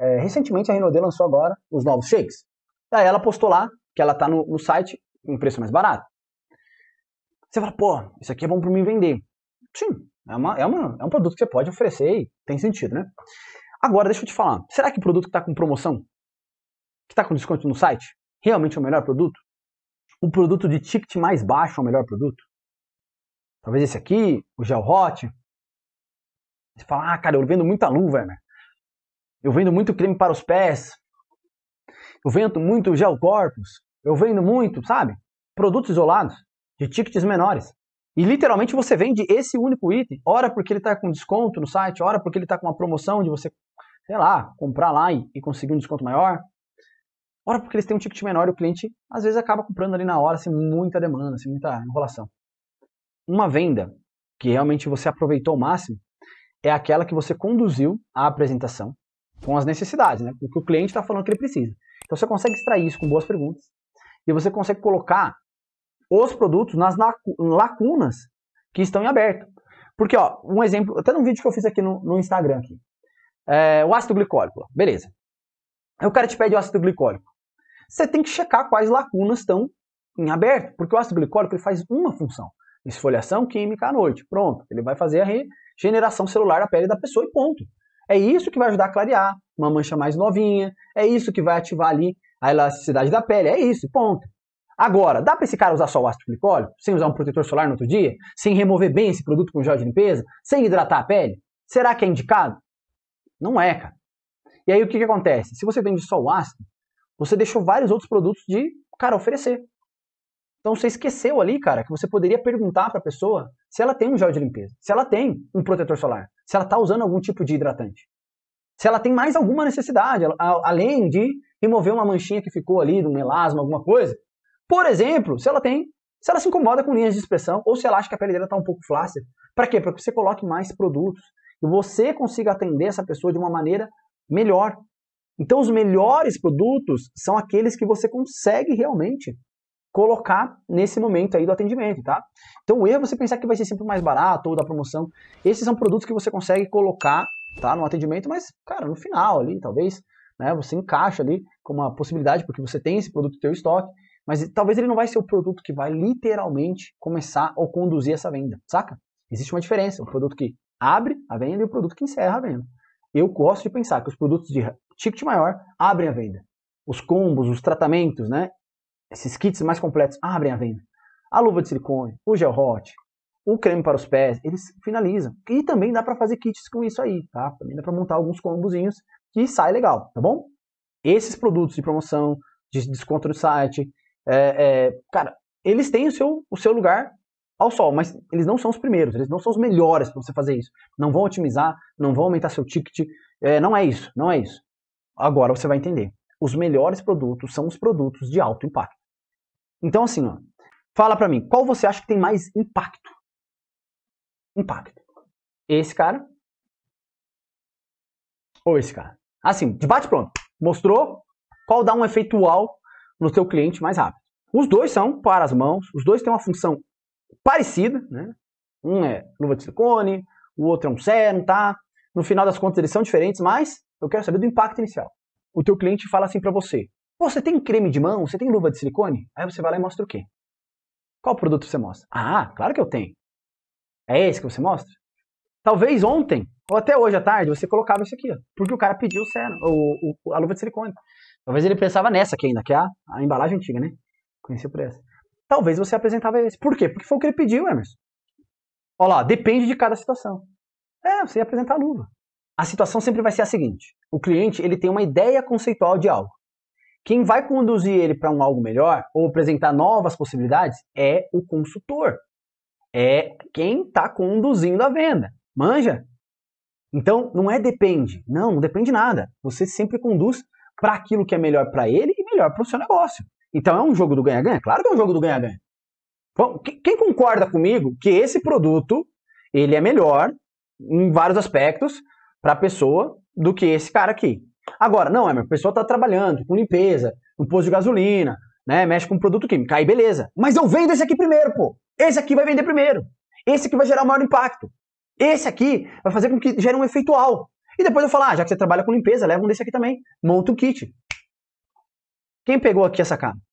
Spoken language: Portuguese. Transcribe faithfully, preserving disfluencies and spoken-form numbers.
É, recentemente a Renode lançou agora os novos shakes. Daí ela postou lá que ela tá no, no site em preço mais barato. Você fala, pô, isso aqui é bom para mim vender. Sim, é, uma, é, uma, é um produto que você pode oferecer e tem sentido, né? Agora, deixa eu te falar, será que o produto que está com promoção, que está com desconto no site, realmente é o melhor produto? O produto de ticket mais baixo é o melhor produto? Talvez esse aqui, o Gel Hot. Você fala, ah, cara, eu vendo muita luva, né? Eu vendo muito creme para os pés. Eu vendo muito gel corpus. Eu vendo muito, sabe? Produtos isolados, de tickets menores. E literalmente você vende esse único item, ora porque ele está com desconto no site, ora porque ele está com uma promoção de você, sei lá, comprar lá e, e conseguir um desconto maior, ora porque eles têm um ticket menor e o cliente às vezes acaba comprando ali na hora, sem muita demanda, sem muita enrolação. Uma venda que realmente você aproveitou ao máximo é aquela que você conduziu a apresentação com as necessidades, né? O que o cliente está falando que ele precisa. Então você consegue extrair isso com boas perguntas e você consegue colocar os produtos nas lacunas que estão em aberto. Porque, ó, um exemplo, até num vídeo que eu fiz aqui no, no Instagram, aqui, é, o ácido glicólico, beleza. Aí o cara te pede o ácido glicólico. Você tem que checar quais lacunas estão em aberto, porque o ácido glicólico ele faz uma função, esfoliação química à noite, pronto. Ele vai fazer a regeneração celular da pele da pessoa e ponto. É isso que vai ajudar a clarear uma mancha mais novinha, é isso que vai ativar ali a elasticidade da pele, é isso, ponto. Agora, dá para esse cara usar só o ácido glicólico, sem usar um protetor solar no outro dia, sem remover bem esse produto com gel de limpeza, sem hidratar a pele? Será que é indicado? Não é, cara. E aí o que, que acontece? Se você vende só o ácido, você deixou vários outros produtos de, cara, oferecer. Então você esqueceu ali, cara, que você poderia perguntar para a pessoa se ela tem um gel de limpeza, se ela tem um protetor solar, se ela está usando algum tipo de hidratante, se ela tem mais alguma necessidade, além de remover uma manchinha que ficou ali, um melasma, alguma coisa. Por exemplo, se ela tem, se ela se incomoda com linhas de expressão ou se ela acha que a pele dela está um pouco flácida. Para quê? Para que você coloque mais produtos e você consiga atender essa pessoa de uma maneira melhor. Então, os melhores produtos são aqueles que você consegue realmente colocar nesse momento aí do atendimento, tá? Então, o erro é você pensar que vai ser sempre mais barato ou da promoção. Esses são produtos que você consegue colocar, tá, no atendimento, mas, cara, no final ali, talvez, né, você encaixa ali com uma possibilidade, porque você tem esse produto no teu estoque. Mas talvez ele não vai ser o produto que vai literalmente começar ou conduzir essa venda, saca? Existe uma diferença, o produto que abre a venda e o produto que encerra a venda. Eu gosto de pensar que os produtos de ticket maior abrem a venda. Os combos, os tratamentos, né? Esses kits mais completos abrem a venda. A luva de silicone, o gel hot, o creme para os pés, eles finalizam. E também dá para fazer kits com isso aí, tá? Também dá para montar alguns combozinhos que sai legal, tá bom? Esses produtos de promoção, de desconto no site... É, é, cara, eles têm o seu, o seu lugar ao sol, mas eles não são os primeiros, eles não são os melhores para você fazer isso. Não vão otimizar, não vão aumentar seu ticket, é, não é isso, não é isso. Agora você vai entender. Os melhores produtos são os produtos de alto impacto. Então assim, ó, fala pra mim, qual você acha que tem mais impacto? Impacto. Esse cara? Ou esse cara? Assim, de bate pronto. Mostrou qual dá um efeito uau no teu cliente mais rápido. Os dois são para as mãos, os dois têm uma função parecida, né? Um é luva de silicone, o outro é um sérum, tá? No final das contas eles são diferentes, mas eu quero saber do impacto inicial. O teu cliente fala assim para você, você tem creme de mão? Você tem luva de silicone? Aí você vai lá e mostra o quê? Qual produto você mostra? Ah, claro que eu tenho. É esse que você mostra? Talvez ontem, ou até hoje à tarde, você colocava isso aqui, ó, porque o cara pediu o sérum, ou, ou, a luva de silicone. Talvez ele pensava nessa aqui ainda, que é a, a embalagem antiga, né? Conheci por essa. Talvez você apresentava esse. Por quê? Porque foi o que ele pediu, Emerson. Olha lá, depende de cada situação. É, você ia apresentar a luva. A situação sempre vai ser a seguinte. O cliente, ele tem uma ideia conceitual de algo. Quem vai conduzir ele para um algo melhor, ou apresentar novas possibilidades, é o consultor. É quem está conduzindo a venda. Manja? Então, não é depende. Não, não depende nada. Você sempre conduz para aquilo que é melhor para ele e melhor para o seu negócio. Então é um jogo do ganha-ganha? Claro que é um jogo do ganha-ganha. Quem concorda comigo que esse produto, ele é melhor em vários aspectos para a pessoa do que esse cara aqui? Agora, não, é, a pessoa está trabalhando com limpeza, no posto de gasolina, né, mexe com produto químico, aí beleza. Mas eu vendo esse aqui primeiro, pô. Esse aqui vai vender primeiro. Esse aqui vai gerar o maior impacto. Esse aqui vai fazer com que gere um efeito alto. E depois eu falo, ah, já que você trabalha com limpeza, leva um desse aqui também. Monta um kit. Quem pegou aqui essa cara?